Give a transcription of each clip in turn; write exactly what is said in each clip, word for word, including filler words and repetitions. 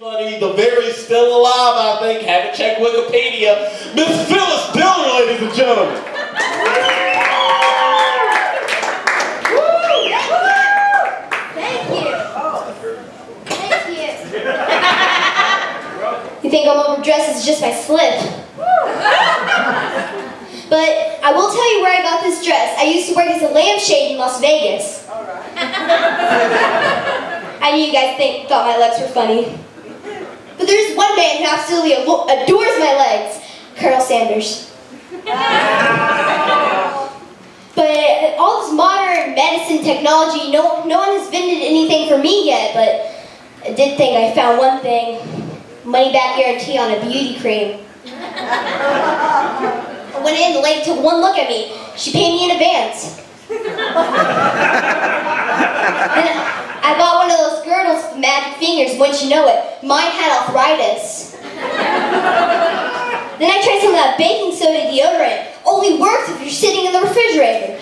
Buddy, the very still alive, I think. Haven't checked Wikipedia. Miss Phyllis Diller, ladies and gentlemen. You think I'm overdressed, it's just my slip. But I will tell you where I got this dress. I used to work as a lampshade in Las Vegas. All right. I knew you guys think, thought my legs were funny. But there's one man who absolutely adores my legs. Colonel Sanders. But all this modern medicine technology, no, no one has invented anything for me yet, but I did think I found one thing. Money back guarantee on a beauty cream. I went in, the lady took one look at me. She paid me in advance. And I bought one of those girdles with magic fingers, wouldn't you know it. Mine had arthritis. Then I tried some of that baking soda deodorant. Only works if you're sitting in the refrigerator.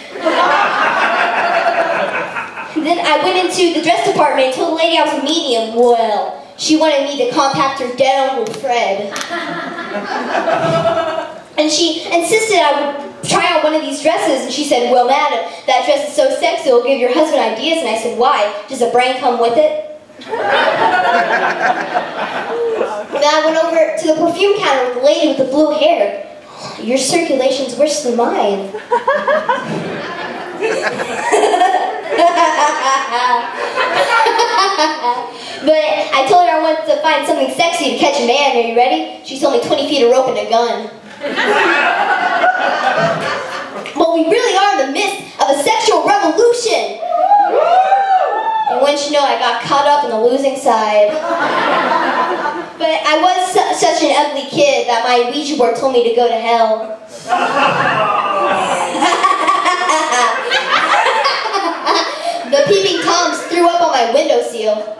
And then I went into the dress department and told the lady I was a medium. Well, she wanted me to compact her dead Uncle Fred. And she insisted I would try out one of these dresses, and she said, well, madam, that dress is so sexy, it'll give your husband ideas. And I said, why? Does a brain come with it? Then I went over to the perfume counter with the lady with the blue hair. Your circulation's worse than mine. But I told her I wanted to find something sexy to catch a man. Are you ready? She told me twenty feet of rope and a gun. Well, we really are in the midst of a sexual revolution. And once you know, I got caught up in the losing side. But I was su such an ugly kid that my Ouija board told me to go to hell. The peeping toms threw up on my window seal.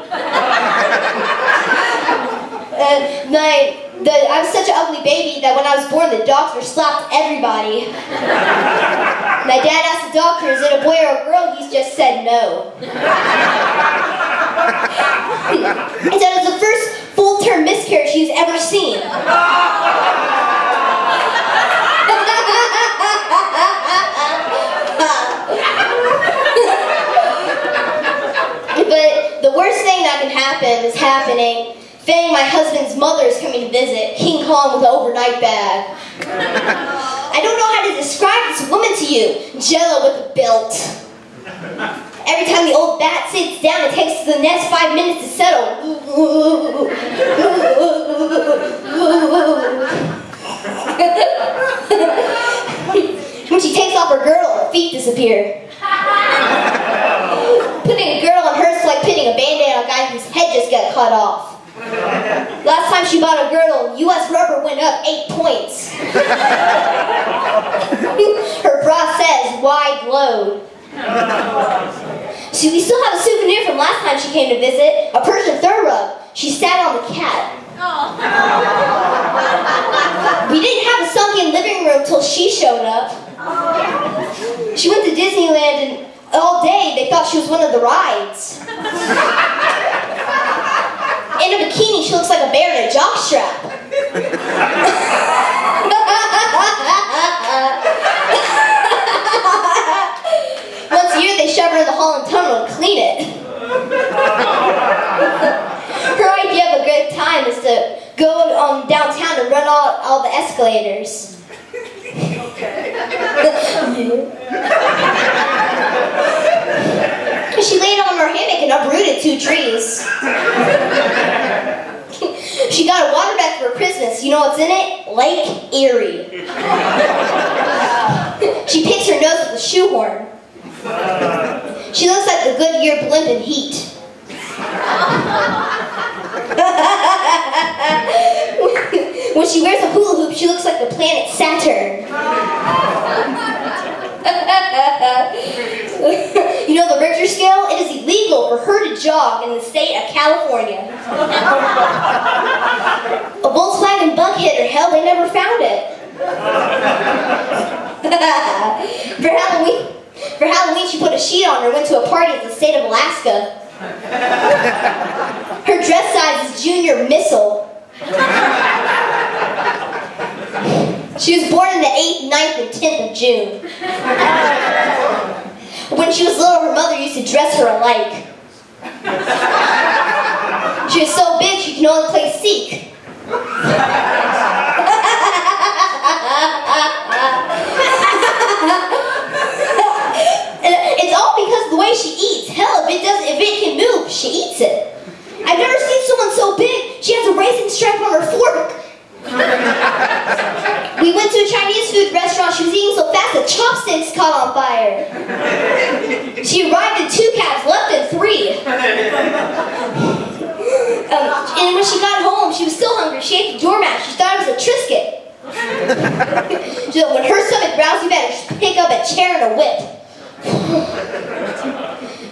And my, the, I was such an ugly baby that when I was born, the doctor slapped everybody. My dad asked the doctor, is it a boy or a girl? He just said no. He said it was the first full-term miscarriage he's ever seen. But the worst thing that can happen is happening. Fang, my husband's mother, is coming to visit. King Kong with an overnight bag. I don't know how to describe this woman to you. Jello with a belt. Every time the old bat sits down, it takes the nest five minutes to settle. When she takes off her girdle, her feet disappear. Putting a girl on her is like putting a band-aid on a guy whose head just got cut off. Last time she bought a girdle, U S rubber went up eight points. Her bra says, wide load. So we still have a souvenir from last time she came to visit, a Persian throw-rub. She sat on the cat. Oh. We didn't have a sunken living room till she showed up. Oh. She went to Disneyland and all day they thought she was one of the rides. In a bikini she looks like a bear in a jockstrap. Once a year they shove her in the hall and tunnel and clean it. Her idea of a good time is to go um, downtown and run all, all the escalators. Okay. She laid on her hammock and uprooted two trees. She got a water bath for Christmas. You know what's in it? Lake Erie. She picks her nose with a shoehorn. She looks like the Goodyear Blimp in Heat. When she wears a hula hoop, she looks like the planet Saturn. You know the Richter scale? It is illegal for her to jog in the state of California. A Volkswagen Bug hit her. Hell, they never found it. For Halloween, for Halloween, she put a sheet on her, went to a party in the state of Alaska. Her dress size is Junior Junior Missile. She was born on the eighth, ninth, and tenth of June. When she was little, her mother used to dress her alike. She was so big she could only play seek. It's all because of the way she eats. Hell, if it does, if it can move, she eats it. I've never seen someone so big. She has a raisin stripe on her fork. We went to a Chinese food restaurant. She was eating so fast that chopsticks caught on fire. She arrived in two cabs, left in three. Um, and when she got home, she was still hungry. She ate the doormat. She thought it was a Triscuit. So when her stomach growls, you better pick up a chair and a whip.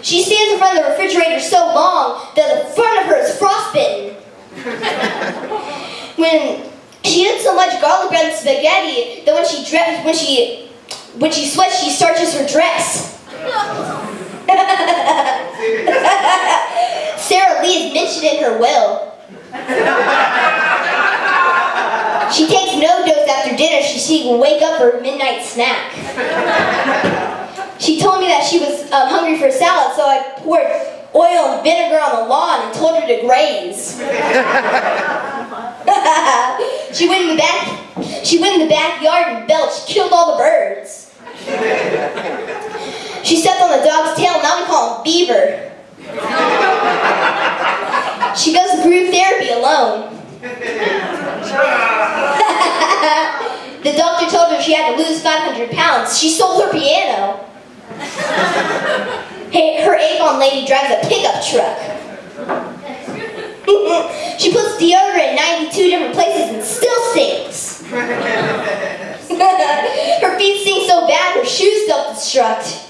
She stands in front of the refrigerator so long that the front of her is frostbitten. When she eats so much garlic bread and spaghetti that when she dre when she when she sweats, she starches her dress. Sarah Lee is mentioned in her will. She takes no dose after dinner, so she can wake up for a midnight snack. She told me that she was um, hungry for salad, so I poured oil and vinegar on the lawn and told her to graze. She went in the back. She went in the backyard and belched, killed all the birds. She stepped on the dog's tail. Now we call him Beaver. She goes to group therapy alone. The doctor told her she had to lose five hundred pounds. She sold her piano. Her Avon lady drives a pickup truck. She puts deodorant in ninety-two different places and still stinks. Her feet stink so bad her shoes self-destruct.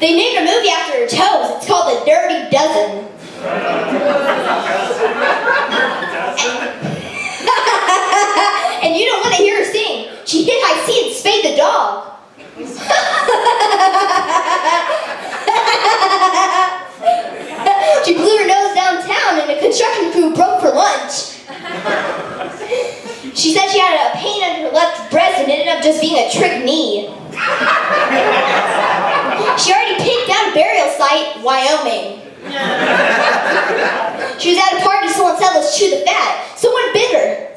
They named a movie after her toes. It's called The Dirty Dozen. And, and you don't want to hear her sing. She hit high C and spayed the dog. She blew her nose downtown and a construction crew broke for lunch. She said she had a pain on her left breast and ended up just being a trick knee. She already pinned down a burial site, Wyoming. She was at a party, someone said, "Let's chew the fat." Someone bit her.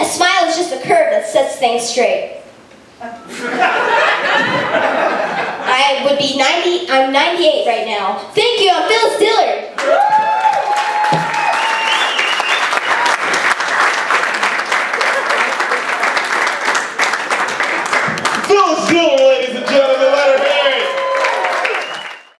A smile is just a curve that sets things straight. I would be ninety, I'm ninety-eight right now. Thank you, I'm Phyllis Diller. Phyllis Diller!